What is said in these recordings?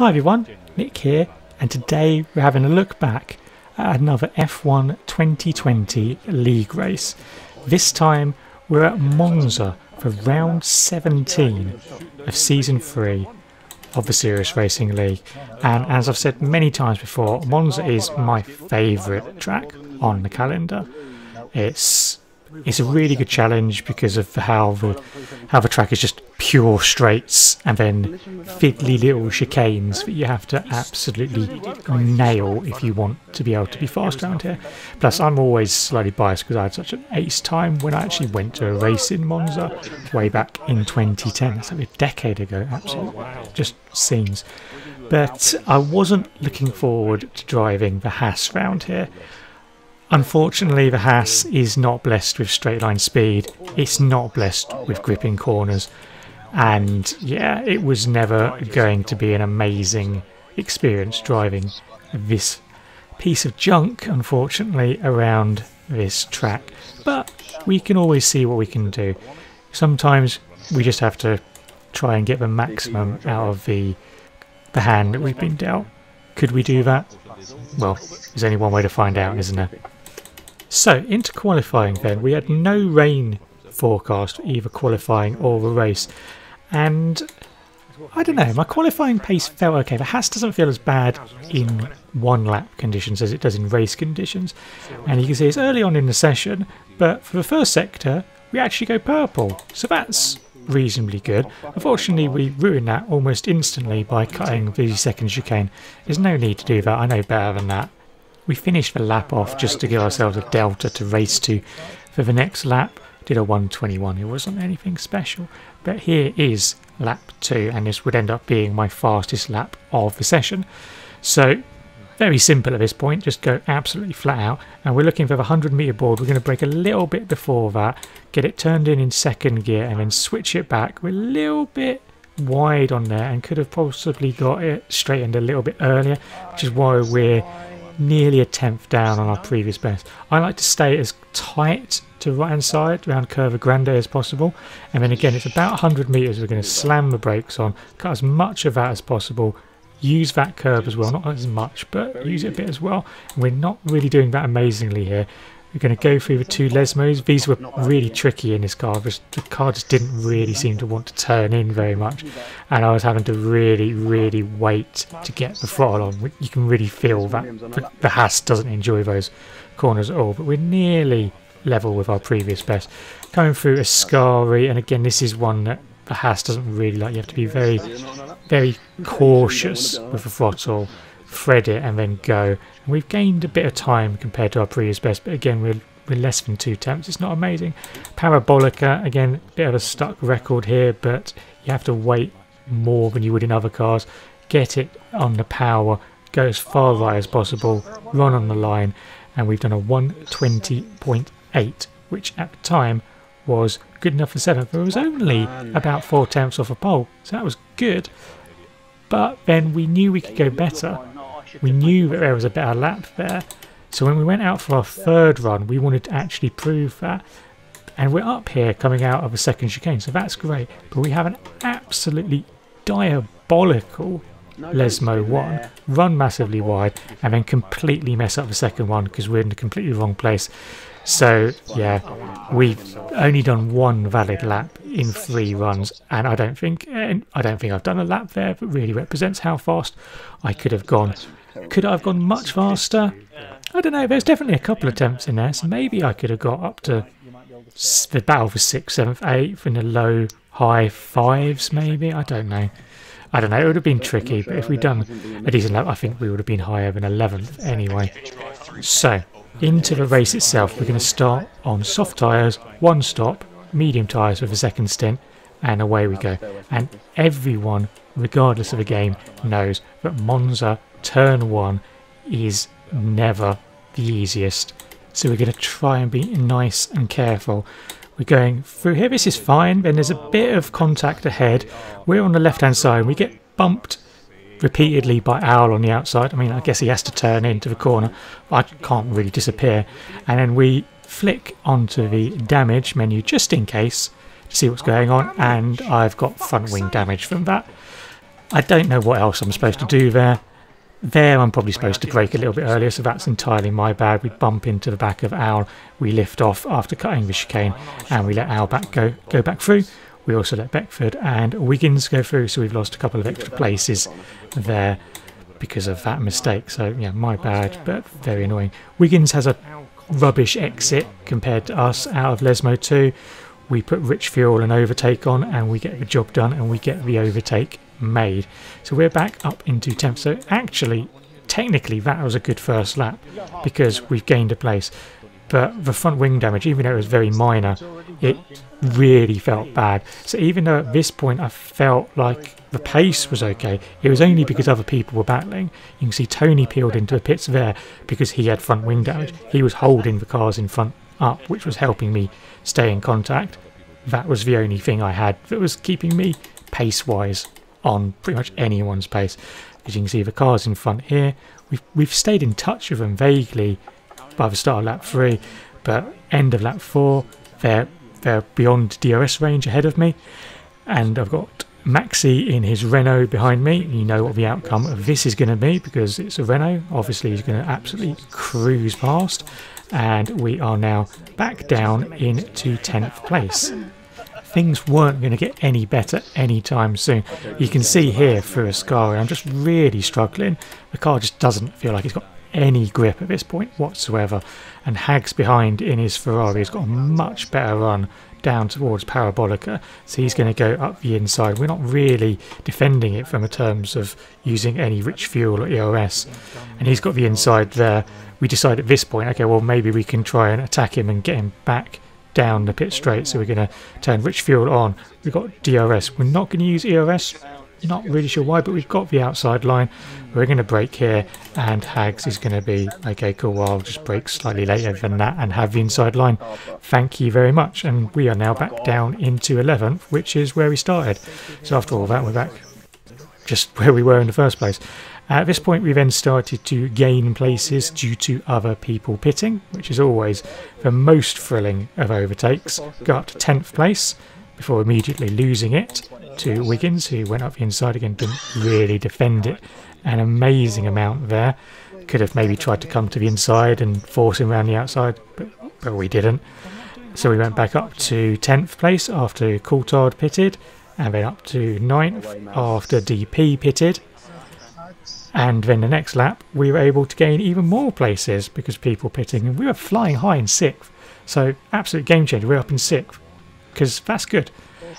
Hi everyone, Nick here, and today we're having a look back at another F1 2020 league race. This time we're at Monza for round 17 of season 3 of the Serious Racing League, and as I've said many times before, Monza is my favourite track on the calendar. It's a really good challenge because of how the track is just pure straights and then fiddly little chicanes that you have to absolutely nail if you want to be able to be fast around here. Plus, I'm always slightly biased because I had such an ace time when I actually went to a race in Monza way back in 2010. That's like a decade ago, absolutely. Just seems. But I wasn't looking forward to driving the Haas round here. Unfortunately, the Haas is not blessed with straight line speed, it's not blessed with gripping corners, and yeah, it was never going to be an amazing experience driving this piece of junk, unfortunately, around this track. But we can always see what we can do. Sometimes we just have to try and get the maximum out of the hand that we've been dealt. Could we do that? Well, there's only one way to find out, isn't there? So, into qualifying then, we had no rain forecast for either qualifying or the race, and I don't know, my qualifying pace felt okay. The Haas doesn't feel as bad in one lap conditions as it does in race conditions, and you can see it's early on in the session, but for the first sector we actually go purple, so that's reasonably good. Unfortunately, we ruined that almost instantly by cutting the second chicane. There's no need to do that, I know better than that. We finished the lap off just to give ourselves a delta to race to for the next lap. Did a 1:21. It wasn't anything special, but here is lap 2, and this would end up being my fastest lap of the session. So very simple at this point, just go absolutely flat out, and we're looking for the 100-meter board. We're going to brake a little bit before that, get it turned in second gear, and then switch it back. We're a little bit wide on there and could have possibly got it straightened a little bit earlier, which is why we're nearly a tenth down on our previous best. I like to stay as tight to right hand side around Curva Grande as possible, and then again it's about 100 meters we're going to slam the brakes on, cut as much of that as possible, use that curb as well, not as much but use it a bit as well. And we're not really doing that amazingly here. We're going to go through the two Lesmos. These were really tricky in this car. The car just didn't really seem to want to turn in very much, and I was having to really wait to get the throttle on. You can really feel that the Haas doesn't enjoy those corners at all, but we're nearly level with our previous best. Coming through Ascari, and again this is one that the Haas doesn't really like. You have to be very cautious with the throttle, thread it and then go. And we've gained a bit of time compared to our previous best, but again we're less than 2 tenths. It's not amazing. Parabolica, again a bit of a stuck record here, but you have to wait more than you would in other cars. Get it on the power, go as far right as possible, run on the line, and we've done a 1:20.8, which at the time was good enough for 7th. It was only about 4 tenths off a pole, so that was good. But then we knew we could go better. We knew that there was a better lap there, so when we went out for our 3rd run we wanted to actually prove that, and we're up here coming out of a 2nd chicane, so that's great. But we have an absolutely diabolical Lesmo 1, run massively wide and then completely mess up the second one because we're in the completely wrong place. So yeah, we've only done one valid lap in 3 runs, and I don't think I've done a lap there that really represents how fast I could have gone. Could I have gone much faster? I don't know, there's definitely a couple of attempts in there, so maybe I could have got up to the battle for 6th, 7th, 8th in the low high 5s maybe, I don't know, it would have been tricky, but if we'd done a decent lap I think we would have been higher than 11th anyway. So into the race itself, we're going to start on soft tyres, 1 stop, medium tyres with a 2nd stint, and away we go. And everyone, regardless of the game, knows that Monza turn 1 is never the easiest, so we're going to try and be nice and careful. We're going through here, this is fine, then there's a bit of contact ahead. We're on the left hand side, we get bumped repeatedly by Owl on the outside. I mean, I guess he has to turn into the corner, but I can't really disappear. And then we flick onto the damage menu just in case to see what's going on, and I've got front wing damage from that. I don't know what else I'm supposed to do there. I'm probably supposed to brake a little bit earlier, so that's entirely my bad. We bump into the back of Al, we lift off after cutting the chicane, and we let Al back go back through. We also let Beckford and Wiggins go through, so we've lost a couple of extra places there because of that mistake. So yeah, my bad, but very annoying. Wiggins has a rubbish exit compared to us out of Lesmo 2. We put rich fuel and overtake on, and we get the job done, and we get the overtake made. So we're back up into 10th. So actually, technically, that was a good first lap because we've gained a place. But the front wing damage, even though it was very minor, it really felt bad. So even though at this point I felt like the pace was okay, it was only because other people were battling. You can see Tony peeled into the pits there because he had front wing damage. He was holding the cars in front up, which was helping me stay in contact. That was the only thing I had that was keeping me pace-wise on pretty much anyone's pace. As you can see, the cars in front here, we've stayed in touch with them vaguely by the start of lap 3, but end of lap 4 they're beyond DRS range ahead of me, and I've got Maxi in his Renault behind me. You know what the outcome of this is going to be because it's a Renault. Obviously he's going to absolutely cruise past, and we are now back down into 10th place. Things weren't going to get any better anytime soon. You can see here through Ascari, I'm just really struggling. The car just doesn't feel like it's got any grip at this point whatsoever, and Hag's behind in his Ferrari has got a much better run down towards Parabolica, so he's going to go up the inside. We're not really defending it from the terms of using any rich fuel or ERS, and he's got the inside there. We decide at this point, okay, well maybe we can try and attack him and get him back down the pit straight, so we're going to turn rich fuel on. We've got DRS, we're not going to use ERS. Not really sure why, but we've got the outside line. We're going to brake here, and Hags is going to be, okay, cool, well, I'll just brake slightly later than that and have the inside line. Thank you very much, and we are now back down into 11th, which is where we started. So after all that, we're back just where we were in the first place. At this point, we then started to gain places due to other people pitting, which is always the most thrilling of overtakes. Got up to 10th place before immediately losing it to Wiggins, who went up the inside again, didn't really defend it. An amazing amount there. Could have maybe tried to come to the inside and force him around the outside, but we didn't. So we went back up to 10th place after Coulthard pitted, and then up to 9th after DP pitted. And then the next lap, we were able to gain even more places because people pitting, and we were flying high in 6th. So absolute game changer, we're up in 6th, because that's good.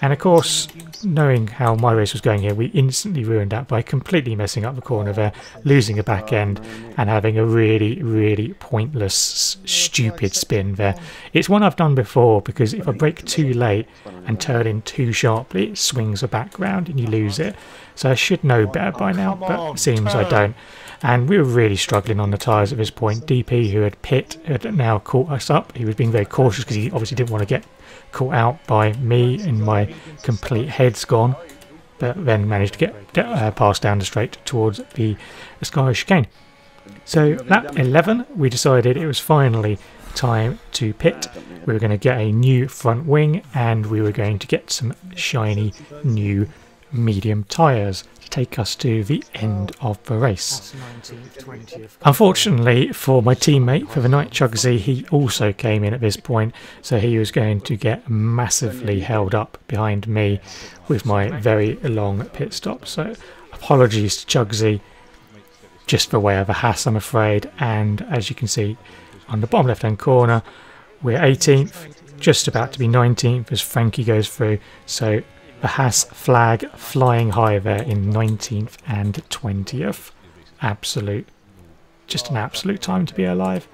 And of course, knowing how my race was going here, we instantly ruined that by completely messing up the corner there, losing a back end, and having a really, really pointless, stupid spin there. It's one I've done before, because if I brake too late and turn in too sharply, it swings the back round and you lose it. So I should know better by now, but it seems I don't. And we were really struggling on the tyres at this point. DP, who had pit, had now caught us up. He was being very cautious because he obviously didn't want to get caught out by me and my complete head's gone, but then managed to get passed down the straight towards the Ascari chicane. So lap 11, we decided it was finally time to pit. We were going to get a new front wing, and we were going to get some shiny new medium tyres to take us to the end of the race. Unfortunately for my teammate for the night, Chugsy, he also came in at this point, so he was going to get massively held up behind me with my very long pit stop. So apologies to Chugsy, just the way of a Haas, I'm afraid. And as you can see on the bottom left hand corner, we're 18th, just about to be 19th as Frankie goes through. So the Haas flag flying high there in 19th and 20th. Absolute, just an absolute time to be alive.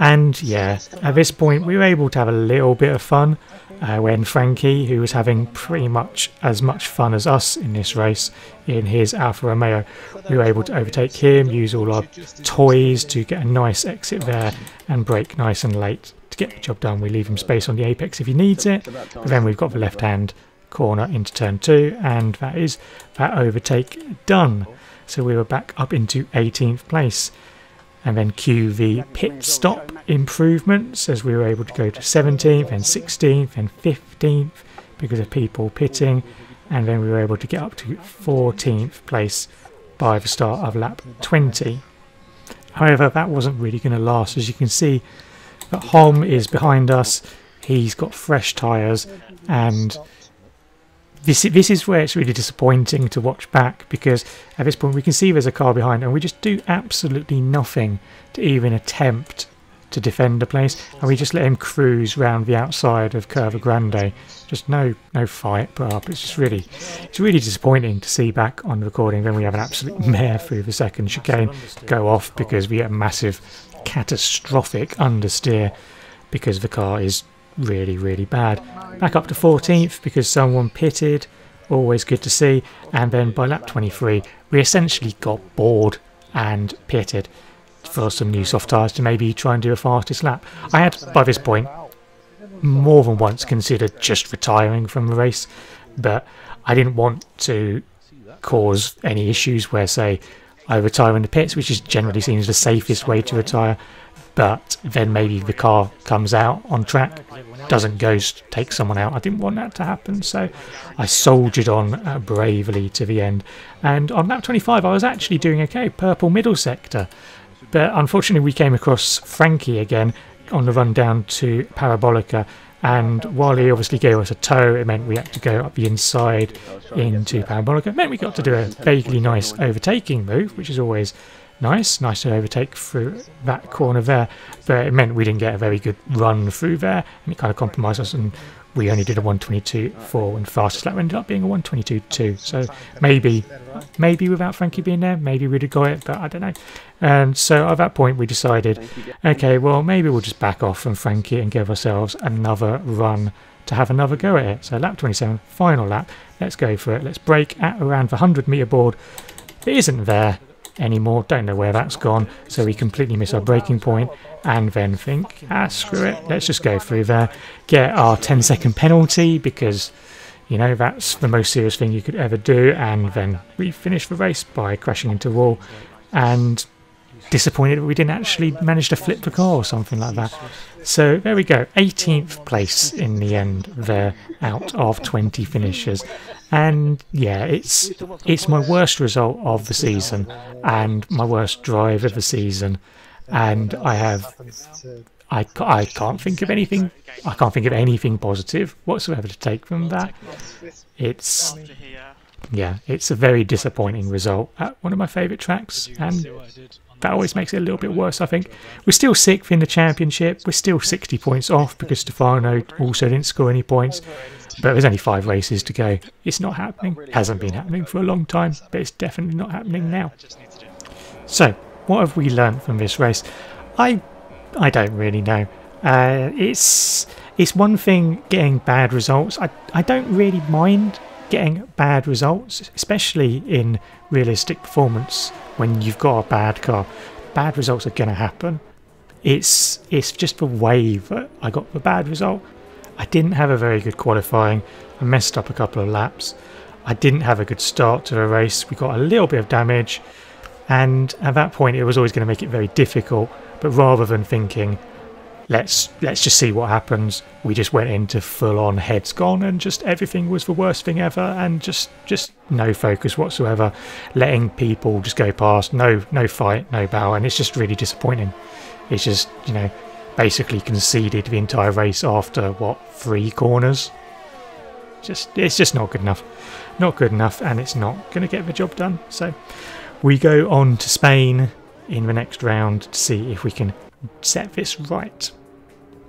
And yeah, at this point we were able to have a little bit of fun when Frankie, who was having pretty much as much fun as us in this race in his Alfa Romeo, we were able to overtake him, use all our toys to get a nice exit there and brake nice and late to get the job done. We leave him space on the apex if he needs it, but then we've got the left hand corner into turn 2, and that is that overtake done. So we were back up into 18th place, and then cue the pit stop improvements as we were able to go to 17th and 16th and 15th because of people pitting, and then we were able to get up to 14th place by the start of lap 20. However, that wasn't really going to last. As you can see, that Holm is behind us, he's got fresh tyres, and this is where it's really disappointing to watch back, because at this point we can see there's a car behind and we just do absolutely nothing to even attempt to defend the place, and we just let him cruise round the outside of Curva Grande. Just no fight put up. It's just really, it's really disappointing to see back on the recording. Then we have an absolute mare through the second chicane, go off because we get a massive catastrophic understeer because the car is really bad. Back up to 14th because someone pitted, always good to see, and then by lap 23 we essentially got bored and pitted for some new soft tyres to maybe try and do a fastest lap. I had by this point more than once considered just retiring from the race, but I didn't want to cause any issues where, say, I retire in the pits, which is generally seen as the safest way to retire, but then maybe the car comes out on track, doesn't ghost, takes someone out. I didn't want that to happen, so I soldiered on bravely to the end, and on lap 25 I was actually doing okay, purple middle sector. But unfortunately we came across Frankie again on the run down to Parabolica, and while he obviously gave us a tow, it meant we had to go up the inside into Parabolica. It meant we got to do a vaguely nice overtaking move, which is always nice to overtake through that corner there, but it meant we didn't get a very good run through there, and it kind of compromised us, and we only did a 1:22.4, and fastest lap ended up being a 1:22.2. So maybe without Frankie being there, maybe we'd have got it, but I don't know. And so at that point we decided, okay, well maybe we'll just back off from Frankie and give ourselves another run to have another go at it. So lap 27, final lap, let's go for it. Let's break at around the 100-metre board. It isn't there anymore, don't know where that's gone, so we completely miss our breaking point, and then think, screw it, let's just go through there, get our 10-second penalty, because you know that's the most serious thing you could ever do, and then we finish the race by crashing into a wall, and disappointed that we didn't actually manage to flip the car or something like that. So there we go, 18th place in the end there out of 20 finishers, and yeah, it's my worst result of the season and my worst drive of the season, and I can't think of anything. I can't think of anything positive whatsoever to take from that. It's a very disappointing result at one of my favourite tracks, and that always makes it a little bit worse, I think. We're still 6th in the championship. We're still 60 points off because Stefano also didn't score any points. But there's only 5 races to go. It's not happening. Hasn't been happening for a long time, but it's definitely not happening now. So, what have we learned from this race? I don't really know. It's one thing getting bad results. I don't really mind getting bad results, especially in realistic performance. When you've got a bad car, bad results are going to happen. It's just the way that I got the bad result. I didn't have a very good qualifying. I messed up a couple of laps. I didn't have a good start to the race. We got a little bit of damage, and at that point it was always going to make it very difficult. But rather than thinking, let's just see what happens, we just went into full-on heads gone, and just everything was the worst thing ever, and just no focus whatsoever, letting people just go past, no fight, no bow, and it's just really disappointing. It's just, you know, basically conceded the entire race after what, 3 corners. It's just not good enough, and it's not going to get the job done. So we go on to Spain in the next round to see if we can set this right.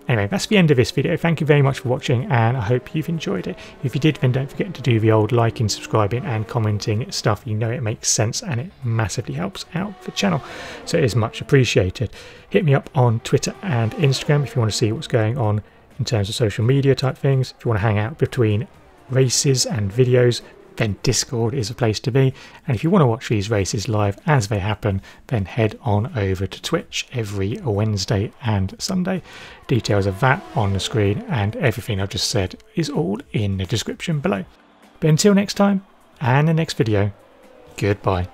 Anyway, that's the end of this video. Thank you very much for watching, and I hope you've enjoyed it. If you did, then don't forget to do the old liking, subscribing and commenting stuff. You know it makes sense and it massively helps out the channel, so it is much appreciated. Hit me up on Twitter and Instagram if you want to see what's going on in terms of social media type things. If you want to hang out between races and videos, then Discord is a place to be, and if you want to watch these races live as they happen, then head on over to Twitch every Wednesday and Sunday. Details of that on the screen, and everything I've just said is all in the description below. But until next time and the next video, goodbye.